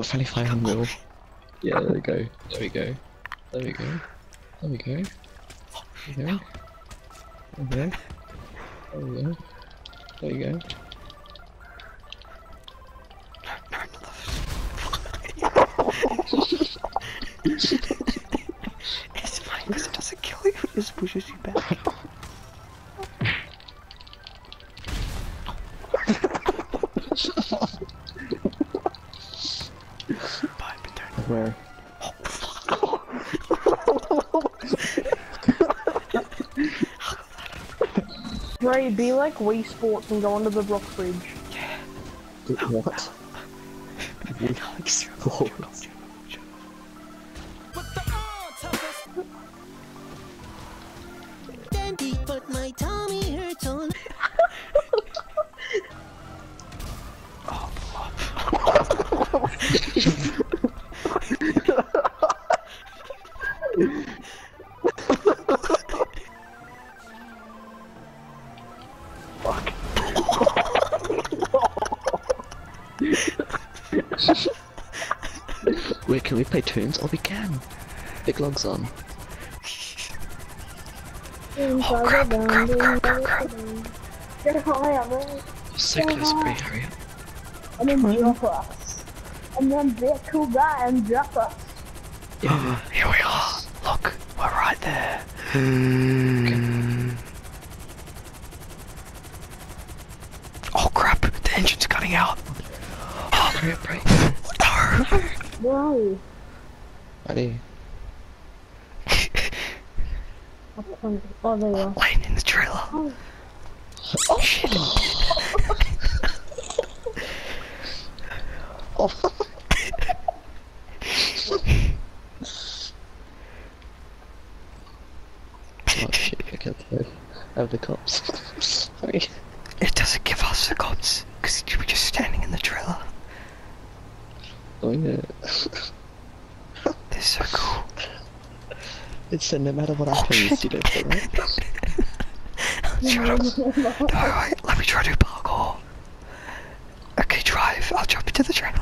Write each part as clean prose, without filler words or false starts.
got 2,500. Yeah, there we go. There we go. There we go. There we go. There we go. There we go. There we go. It's fine because it doesn't kill you, it just pushes you back. Bye, Peter. Where? Ray, be like Wii Sports and go onto the rock bridge. Yeah. What? Wii Sports. But my tummy hurts on. Oh, fuck. Wait, can we play tunes? Oh, we can. Big logs on. Oh crap, crap, crap, crap, crap. So close, Bray, hurry up. And then drop us. And then they're cool guy and drop us. Yeah. Here we are. Look, we're right there. Okay. Oh crap, the engine's cutting out. Oh, hurry up, Bray. No. Buddy. Oh, there you are. Laying in the trailer. Oh, oh shit. Oh. Oh shit, I can't have the cops. Sorry. It doesn't give us the cops, because we're just standing in the trailer. Oh yeah. They're so cool. It's no matter what happens, you don't feel right. Shut up. No, wait, let me try to do parkour. Okay, drive. I'll jump into the trailer.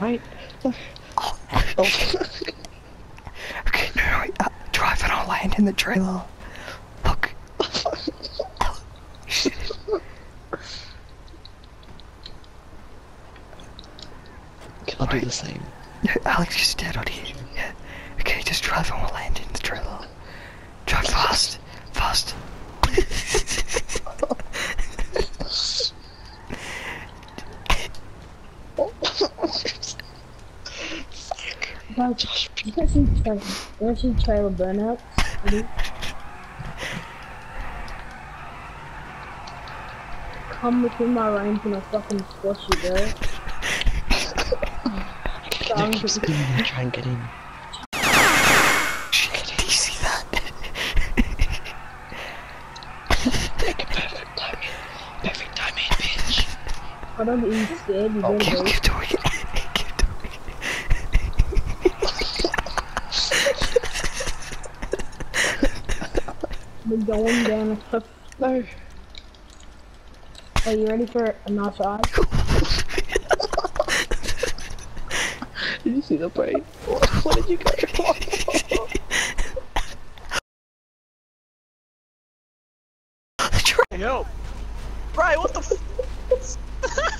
Wait. Oh. Oh. Okay, no, wait. Drive and I'll land in the trailer. Look. Shit. I'll do the same. No, Alex, just stand on here. Yeah. Okay, just drive and we'll land in the trailer. Drive fast! Fast! Wow, Josh, you guys see trailer burnout? Come within my range and I'll fucking squash you, bro. No, keep spinning and try and get in. I don't even scared, you don't know. Keep doing it. Keep doing it. We're going down a cliff. No. Are you ready for a nice ride? Did you see the brain? What did you go for? Help! Brian, what the f-